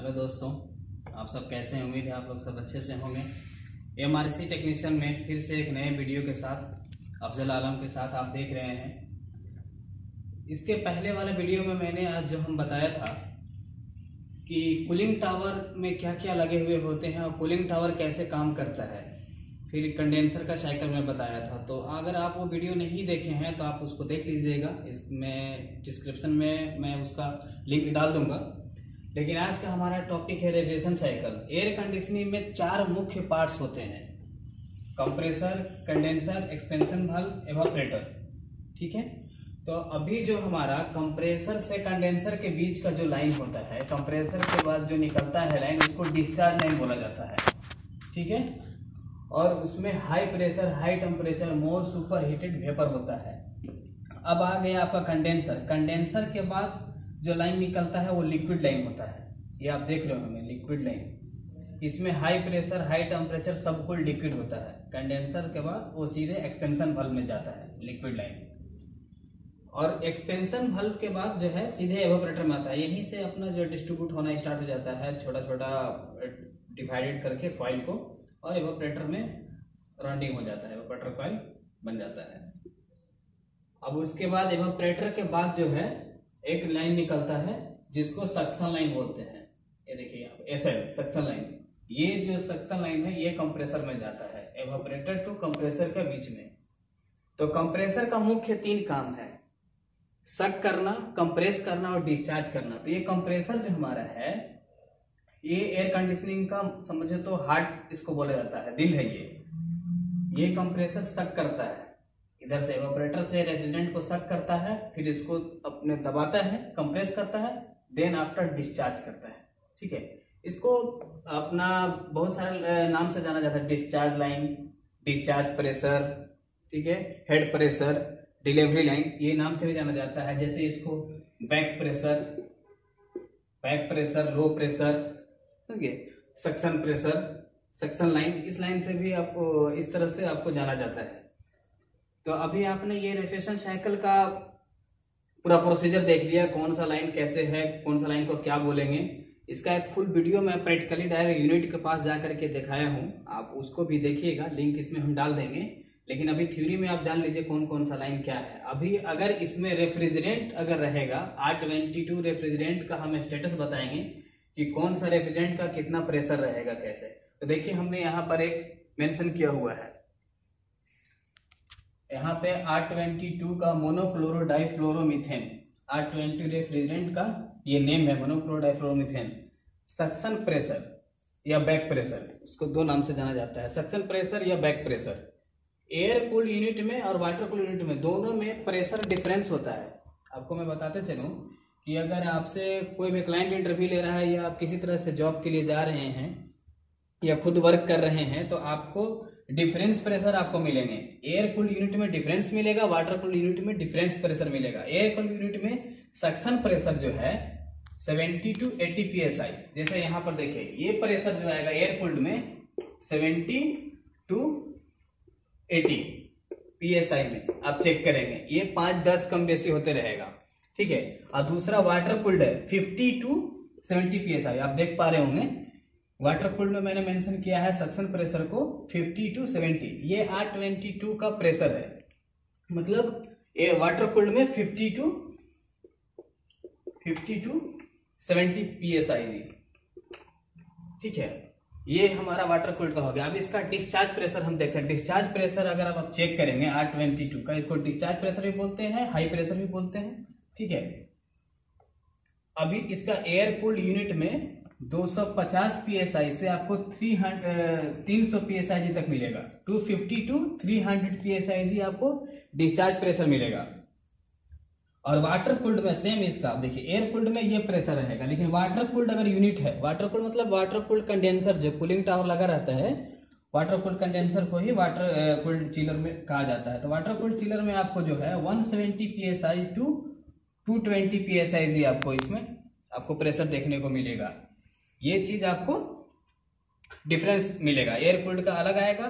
Hello दोस्तों, आप सब कैसे हैं? उम्मीद है आप लोग सब अच्छे से होंगे। एमआरसी टेक्नीशियन में फिर से एक नए वीडियो के साथ अफजल आलम के साथ आप देख रहे हैं। इसके पहले वाले वीडियो में मैंने आज जो हम बताया था कि कूलिंग टावर में क्या क्या लगे हुए होते हैं और कूलिंग टावर कैसे काम करता है, फिर कंडेंसर का साइकिल में बताया था। तो अगर आप वो वीडियो नहीं देखे हैं तो आप उसको देख लीजिएगा, इसमें डिस्क्रिप्शन में मैं उसका लिंक डाल दूँगा। लेकिन आज का हमारा टॉपिक है रेडिएशन साइकिल। एयर कंडीशनिंग में चार मुख्य पार्ट्स होते हैं, compressor, condenser, expansion valve, evaporator. ठीक है, तो अभी जो हमारा कंप्रेसर से कंडेंसर के बीच का जो लाइन होता है, कंप्रेसर के बाद जो निकलता है लाइन, उसको डिस्चार्ज लाइन बोला जाता है। ठीक है, और उसमें high pressure, high temperature, more super heated vapour होता है। अब आ गया आपका कंडेंसर। कंडेंसर के बाद जो लाइन निकलता है वो लिक्विड लाइन होता है, ये आप देख रहे हो हमें लिक्विड लाइन। इसमें हाई प्रेशर, हाई टेम्परेचर सब कुछ लिक्विड होता है। कंडेंसर के बाद वो सीधे एक्सपेंशन वाल्व में जाता है लिक्विड लाइन, और एक्सपेंशन वाल्व के बाद जो है सीधे एवापोरेटर में आता है। यहीं से अपना जो डिस्ट्रीब्यूट होना स्टार्ट हो जाता है, छोटा छोटा डिवाइडेड करके कॉइल को, और एवापोरेटर में राउंडिंग हो जाता है, एवापोरेटर कॉइल बन जाता है। अब उसके बाद एवापोरेटर के बाद जो है एक लाइन निकलता है जिसको सक्शन लाइन बोलते हैं। ये देखिए आप एसएल सक्शन लाइन, ये जो सक्शन लाइन है ये कंप्रेसर में जाता है, एवापोरेटर टू कंप्रेसर के बीच में। तो कंप्रेसर का मुख्य तीन काम है, सक करना, कंप्रेस करना और डिस्चार्ज करना। तो ये कंप्रेसर जो हमारा है ये एयर कंडीशनिंग का समझे तो हार्ट इसको बोला जाता है, दिल है ये कंप्रेसर सक करता है, इधर से एवापोरेटर से रेफ्रिजरेंट को सक करता है, फिर इसको अपने दबाता है, कंप्रेस करता है, देन आफ्टर डिस्चार्ज करता है। ठीक है, इसको अपना बहुत सारे नाम से जाना जाता है, डिस्चार्ज लाइन, डिस्चार्ज प्रेशर, ठीक है, हेड प्रेशर, डिलीवरी लाइन, ये नाम से भी जाना जाता है। जैसे इसको बैक प्रेशर, लो प्रेशर, ठीक है, सक्शन प्रेशर, सक्शन लाइन, इस लाइन से भी आपको इस तरह से आपको जाना जाता है। तो अभी आपने ये रेफ्रिजरेशन साइकिल का पूरा प्रोसीजर देख लिया, कौन सा लाइन कैसे है, कौन सा लाइन को क्या बोलेंगे। इसका एक फुल वीडियो मैं प्रैक्टिकली डायरेक्ट यूनिट के पास जा करके दिखाया हूँ, आप उसको भी देखिएगा, लिंक इसमें हम डाल देंगे। लेकिन अभी थ्योरी में आप जान लीजिए कौन कौन सा लाइन क्या है। अभी अगर इसमें रेफ्रिजरेंट अगर रहेगा, R22 रेफ्रिजरेंट का हम स्टेटस बताएंगे कि कौन सा रेफ्रिजरेंट का कितना प्रेशर रहेगा कैसे। तो देखिए हमने यहाँ पर एक मेंशन किया हुआ है, यहाँ पे R22 का मोनोक्लोरोडाइफ्लोरोमीथेन, R22 रेफ्रिजरेंट का ये नेम है मोनोक्लोरोडाइफ्लोरोमीथेन। सक्शन प्रेशर या बैक प्रेशर, इसको दो नाम से जाना जाता है, सक्शन प्रेशर या back pressure. Air cool unit में और वाटर कूल यूनिट में दोनों में प्रेशर डिफरेंस होता है। आपको मैं बताते चलूँ कि अगर आपसे कोई भी क्लाइंट इंटरव्यू ले रहा है या आप किसी तरह से जॉब के लिए जा रहे हैं या खुद वर्क कर रहे हैं, तो आपको डिफरेंस प्रेशर आपको मिलेंगे। एयर कूल्ड यूनिट में डिफरेंस मिलेगा, वाटर कूल्ड यूनिट में डिफरेंस प्रेशर मिलेगा। एयर कूल्ड यूनिट में सक्शन प्रेशर जो है 70 to 80 psi, जैसे यहाँ पर देखिए ये प्रेशर जो आएगा एयर कूल्ड में 70 to 80 psi में आप चेक करेंगे, ये 5-10 कम बेसी होते रहेगा। ठीक है, और दूसरा वाटर कूल्ड है 50 to 70 psi, आप देख पा रहे होंगे वाटर कूल्ड में मैंने मेंशन किया है सक्शन प्रेशर को 50 to 70, ये R22 का प्रेशर है। मतलब ये वाटर कूल्ड में 50 to 70 psi में। ठीक है, ये हमारा वाटर कूल्ड का हो गया। अब इसका डिस्चार्ज प्रेशर हम देखते हैं। डिस्चार्ज प्रेशर अगर आप चेक करेंगे R22 का, इसको डिस्चार्ज प्रेशर भी बोलते हैं, हाई प्रेशर भी बोलते हैं। ठीक है, अभी इसका एयर कूल्ड यूनिट में 250 psi से आपको 300 psi तक मिलेगा, 250 to 300 psi आपको डिस्चार्ज प्रेशर मिलेगा। और वाटर कूल्ड में सेम इसका आप देखिए, एयर कूल्ड में ये प्रेशर रहेगा, लेकिन वाटर कूल्ड अगर यूनिट है, वाटर कूल्ड मतलब वाटर कूल्ड कंडेंसर जो कूलिंग टावर लगा रहता है, वाटर कूल्ड कंडेंसर को ही वाटर कूल्ड चिलर में कहा जाता है। तो वाटर कूल्ड चिलर में आपको जो है 170 psi to 220 psi आपको इसमें आपको प्रेशर देखने को मिलेगा। ये चीज आपको डिफरेंस मिलेगा, एयर कूल्ड का अलग आएगा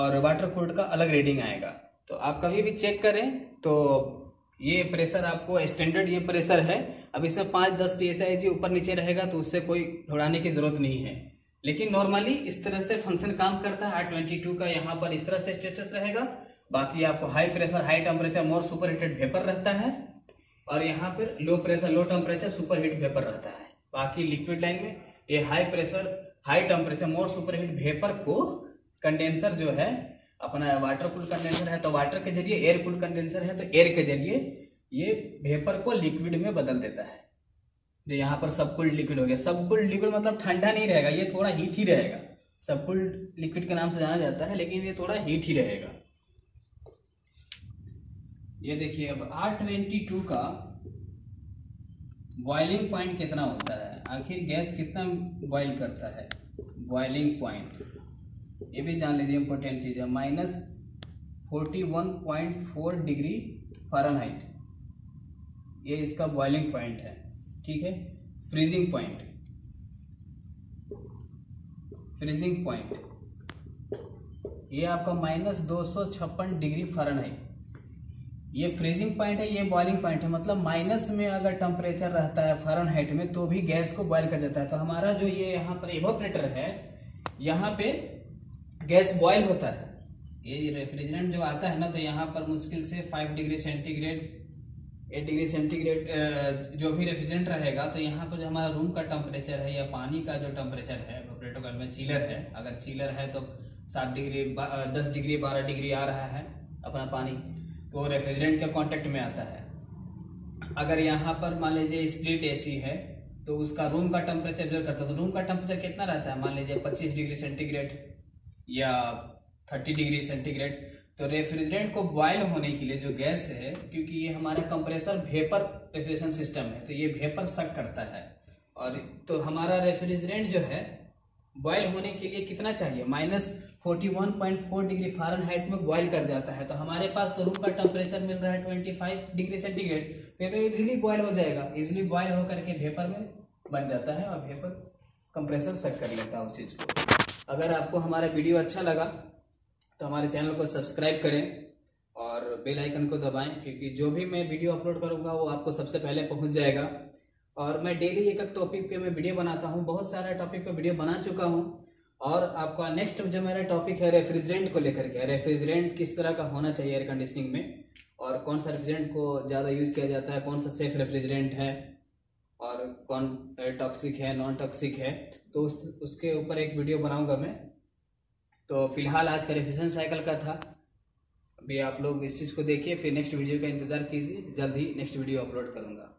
और वाटर कूल्ड का अलग रीडिंग आएगा। तो आप कभी भी चेक करें तो ये प्रेशर आपको स्टैंडर्ड ये प्रेशर है। अब इसमें 5-10 PSI जी ऊपर नीचे रहेगा तो उससे कोई घबराने की जरूरत नहीं है, लेकिन नॉर्मली इस तरह से फंक्शन काम करता है। R22 का यहाँ पर इस तरह से स्टेटस रहेगा, बाकी आपको high pressure high temperature more super heated vapour रहता है, और यहाँ पर low pressure low temperature super heat vapour रहता है। बाकी लिक्विड लाइन में ये high pressure high temperature more super heat vapour को कंडेंसर जो है अपना वाटर कूल कंडेंसर है तो वाटर के जरिए, एयर कूल कंडेंसर है तो एयर के जरिए ये वेपर को लिक्विड में बदल देता है। जो यहाँ पर सब कूल्ड लिक्विड हो गया, सब कूल्ड लिक्विड मतलब ठंडा नहीं रहेगा, ये थोड़ा हीट ही रहेगा। सब कूल्ड लिक्विड के नाम से जाना जाता है, लेकिन ये थोड़ा हीट ही रहेगा। ये देखिए अब R22 का बॉइलिंग पॉइंट कितना होता है, आखिर गैस कितना बॉइल करता है। बॉइलिंग पॉइंट ये भी जान लीजिए, इम्पोर्टेंट चीज़ है। -41.4 डिग्री फ़ारेनहाइट ये इसका बॉइलिंग पॉइंट है, ठीक है। फ्रीजिंग पॉइंट, फ्रीजिंग पॉइंट ये आपका -256 डिग्री फ़ारेनहाइट ये फ्रीजिंग पॉइंट है, ये बॉइलिंग पॉइंट है। मतलब माइनस में अगर टेम्परेचर रहता है फ़ारेनहाइट में तो भी गैस को बॉयल कर देता है। तो हमारा जो ये यहाँ पर इवोपरेटर है, यहाँ पे गैस बॉयल होता है। ये रेफ्रिजरेंट जो आता है ना, तो यहाँ पर मुश्किल से 5 डिग्री सेंटीग्रेड 8 डिग्री सेंटीग्रेड जो भी रेफ्रिजरेंट रहेगा, तो यहाँ पर जो हमारा रूम का टेम्परेचर है या पानी का जो टेम्परेचर है, इवोपरेटर का में चिलर है, अगर चिलर है तो 7 डिग्री 10 डिग्री 12 डिग्री आ रहा है अपना पानी, तो रेफ्रिजरेंट के कांटेक्ट में आता है। अगर यहाँ पर मान लीजिए स्प्लिट एसी है तो उसका रूम का टेम्परेचर ऑब्जर्व करता है, तो रूम का टेम्परेचर कितना रहता है, मान लीजिए 25 डिग्री सेंटीग्रेड या 30 डिग्री सेंटीग्रेड। तो रेफ्रिजरेंट को बॉयल होने के लिए जो गैस है, क्योंकि ये हमारा कंप्रेसर वेपर रेफ्रिजरेशन सिस्टम है, तो ये वेपर सक करता है, और तो हमारा रेफ्रिजरेंट जो है बॉयल होने के लिए कितना चाहिए, -41.4 डिग्री फ़ारेनहाइट में बॉयल कर जाता है। तो हमारे पास तो रूम का टेम्परेचर मिल रहा है 25 डिग्री सेंटीग्रेड, तो इजीली बॉयल हो जाएगा। इजीली बॉयल होकर के वेपर में बन जाता है और वेपर कंप्रेसर सेट कर लेता है उस चीज़ को। अगर आपको हमारा वीडियो अच्छा लगा तो हमारे चैनल को सब्सक्राइब करें और बेल आइकन को दबाएँ, क्योंकि जो भी मैं वीडियो अपलोड करूँगा वो आपको सबसे पहले पहुँच जाएगा। और मैं डेली एक टॉपिक पे मैं वीडियो बनाता हूँ, बहुत सारे टॉपिक पे वीडियो बना चुका हूँ। और आपका नेक्स्ट जो मेरा टॉपिक है रेफ्रिजरेंट को लेकर के, रेफ्रिजरेंट किस तरह का होना चाहिए एयर कंडीशनिंग में, और कौन सा रेफ्रिजरेंट को ज़्यादा यूज़ किया जाता है, कौन सा सेफ रेफ्रिजरेंट है और कौन टॉक्सिक है नॉन टॉक्सिक है, तो उसके ऊपर एक वीडियो बनाऊँगा मैं। तो फिलहाल आज का रेफ्रिजरेशन साइकिल का था, अभी आप लोग इस चीज़ को देखिए, फिर नेक्स्ट वीडियो का इंतज़ार कीजिए, जल्द ही नेक्स्ट वीडियो अपलोड करूँगा।